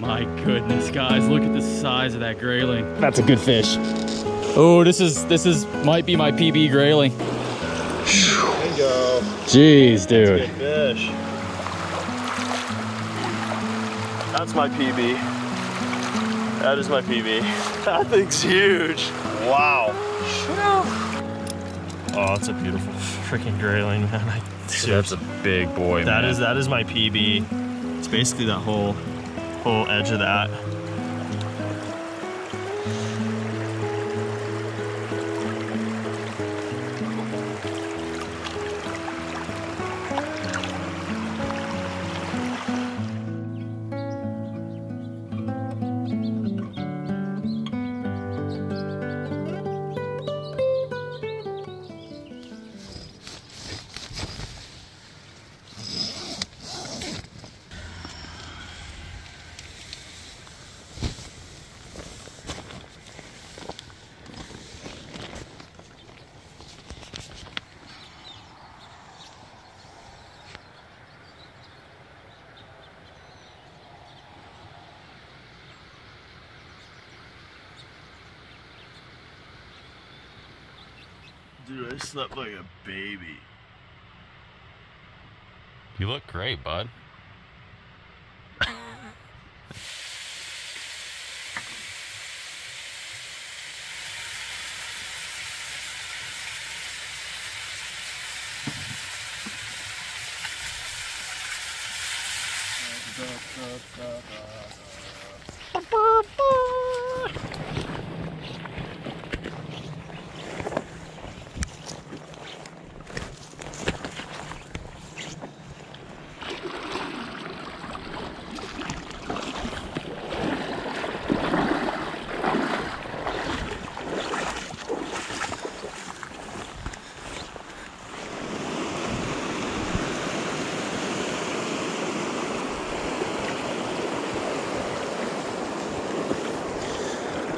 My goodness, guys, look at the size of that grayling. That's a good fish. Oh, this might be my PB grayling. Bingo. Jeez, dude. That's a good fish. That's my PB. That is my PB. That thing's huge. Wow. Oh, that's a beautiful freaking grayling, man. That's a big boy, man. That is my PB. It's basically that whole edge of that. Dude, I slept like a baby. You look great, bud.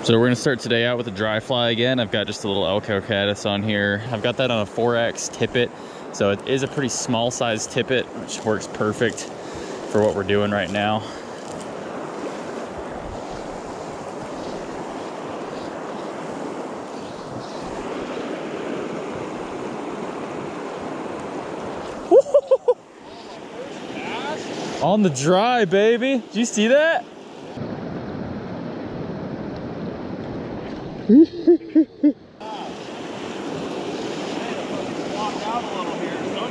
So we're gonna start today out with a dry fly again. I've got just a little Elko Caddis on here. I've got that on a 4X tippet. So it is a pretty small size tippet, which works perfect for what we're doing right now. On the dry, baby. Did you see that? I had to walk out a little here or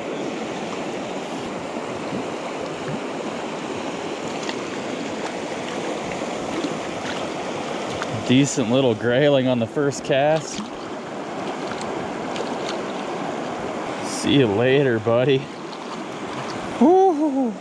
something. Decent little grayling on the first cast. See you later, buddy. Woo!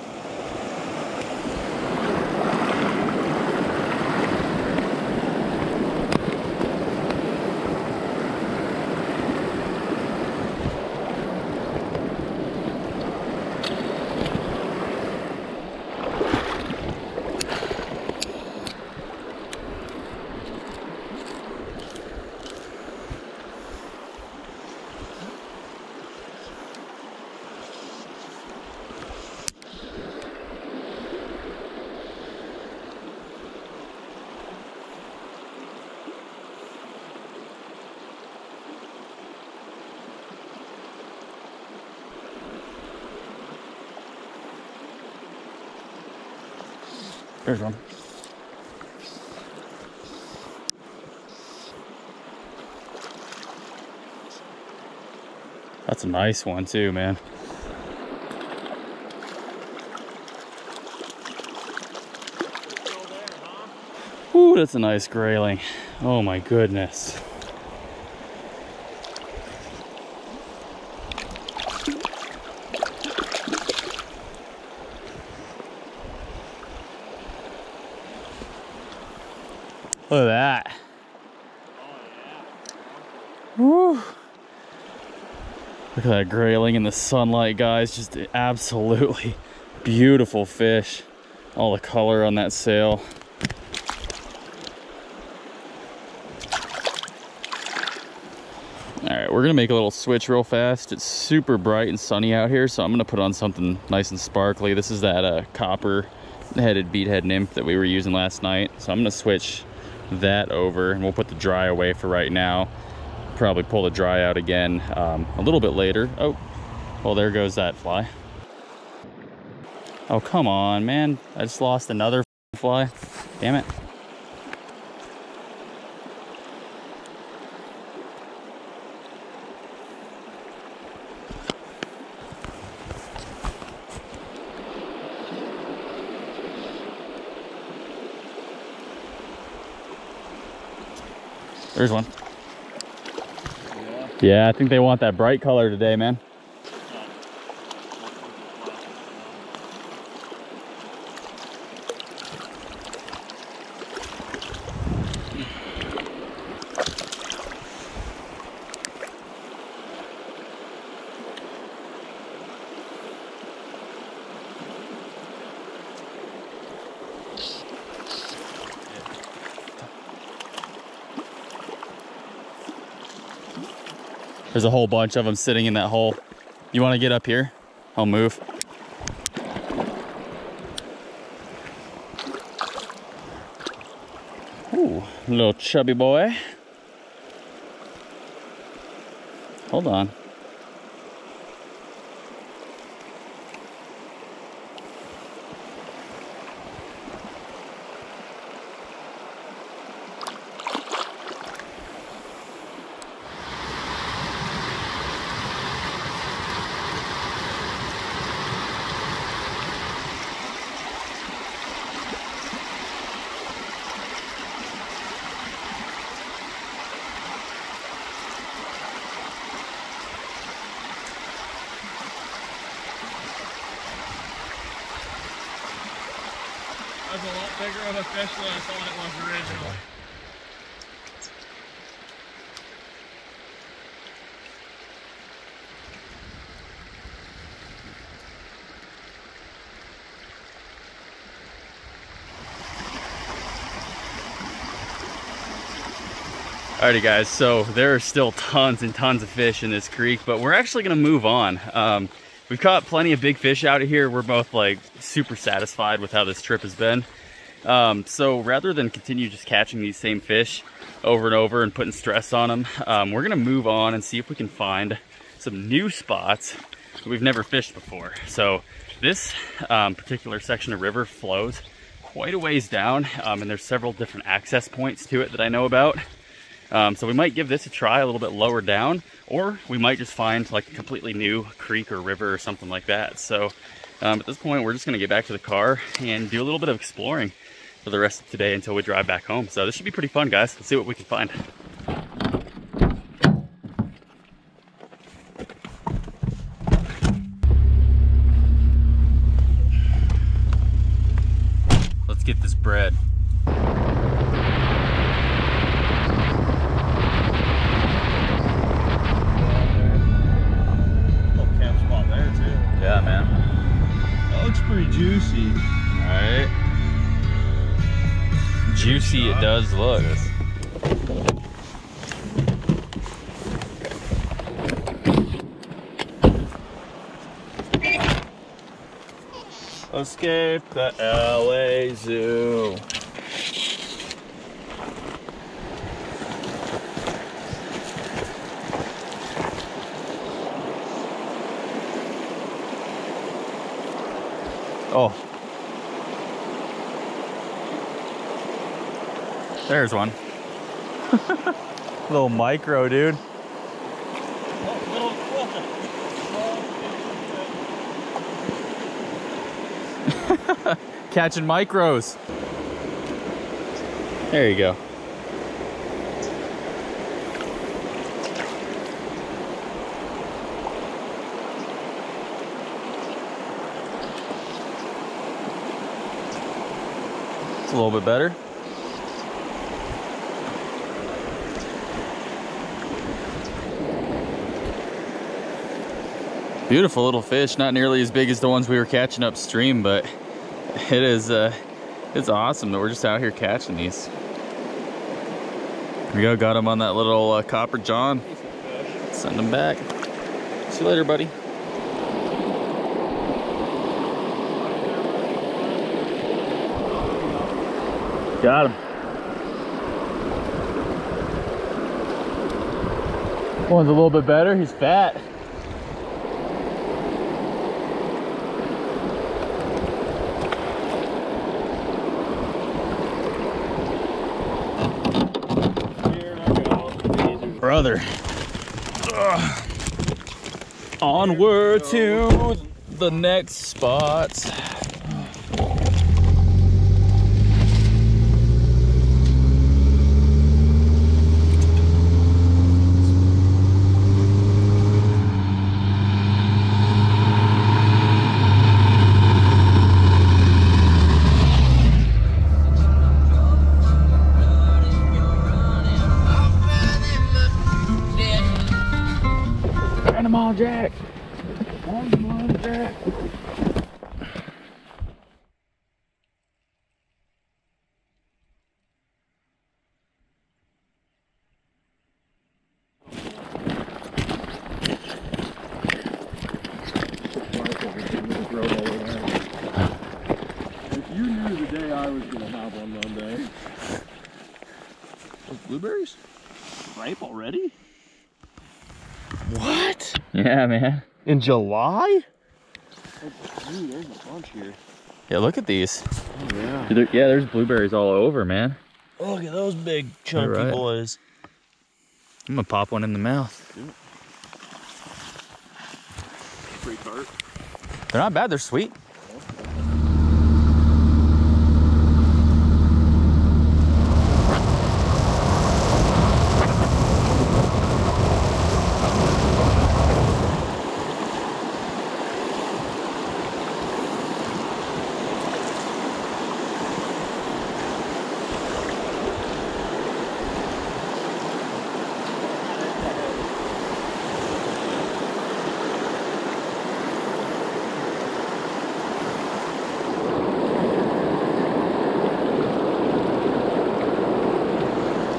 There's one. That's a nice one too, man. Ooh, that's a nice grayling. Oh my goodness. Look at that. Woo. Look at that grayling in the sunlight, guys. Just absolutely beautiful fish. All the color on that sail. All right, we're gonna make a little switch real fast. It's super bright and sunny out here, so I'm gonna put on something nice and sparkly. This is that Copper headed beadhead nymph that we were using last night. So I'm gonna switch that over and we'll put the dry away for right now. Probably pull the dry out again a little bit later. Oh, well, there goes that fly. Oh, come on, man. I just lost another fly. Damn it. There's one. Yeah, I think they want that bright color today, man. There's a whole bunch of them sitting in that hole. You want to get up here? I'll move. Ooh, little chubby boy. Hold on. That was a lot bigger of a fish than I thought it was originally. Alrighty guys, so there are still tons and tons of fish in this creek, but we're actually gonna move on. We've caught plenty of big fish out of here. We're both like super satisfied with how this trip has been. So rather than continue just catching these same fish over and over and putting stress on them, we're gonna move on and see if we can find some new spots that we've never fished before. So this particular section of river flows quite a ways down, and there's several different access points to it that I know about. So we might give this a try a little bit lower down, or we might just find like a completely new creek or river or something like that. So at this point, we're just going to get back to the car and do a little bit of exploring for the rest of today until we drive back home. So this should be pretty fun, guys. Let's see what we can find. Let's get this bread. Juicy. Alright. Juicy it does look. Escape the LA Zoo. Oh, there's one. Little micro, dude. Catching micros. There you go. A little bit better. Beautiful little fish, not nearly as big as the ones we were catching upstream, but it is it's awesome that we're just out here catching these. There we go, got him on that little Copper John. Send him back. See you later, buddy. Got him. One's a little bit better. He's fat. Brother. Ugh. Onward to the next spot. Jack. On, Jack. If you knew the day I was gonna have one Monday. Those blueberries? Ripe already? What? Yeah, man. In July? Dude, there's a bunch here. Yeah, look at these. Oh, yeah. Dude, yeah, there's blueberries all over, man. Oh, look at those big chunky boys. I'm gonna pop one in the mouth. Pretty tart. They're not bad, they're sweet.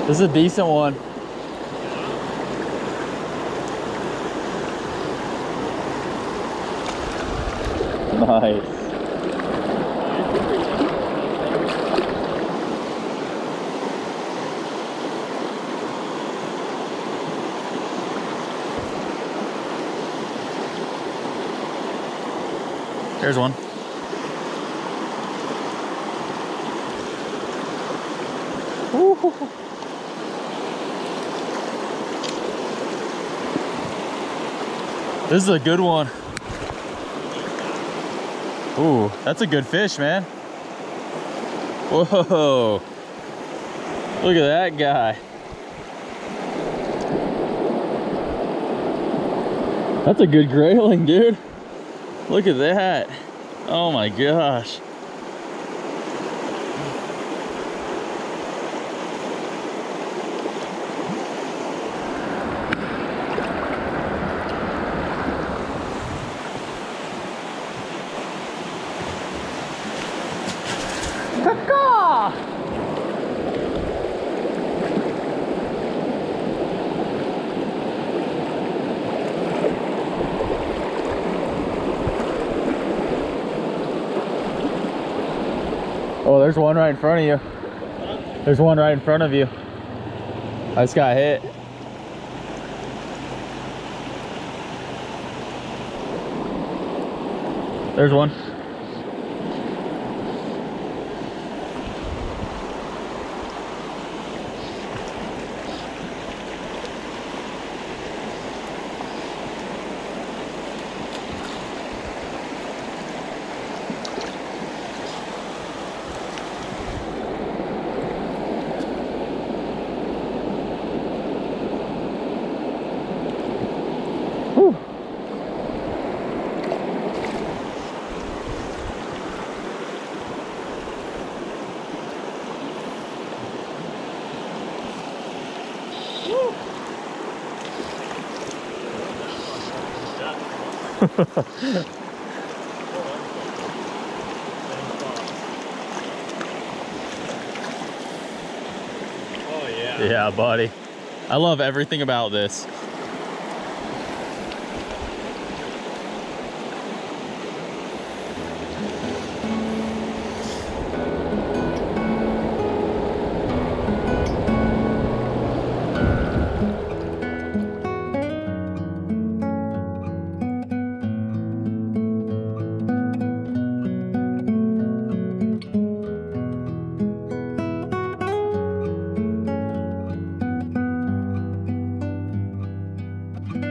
This is a decent one. Nice. There's one. Ooh. This is a good one. Ooh, that's a good fish, man. Whoa. Look at that guy. That's a good grayling, dude. Look at that. Oh my gosh. Oh, there's one right in front of you. There's one right in front of you. I just got hit. There's one. Oh yeah. Yeah, buddy. I love everything about this.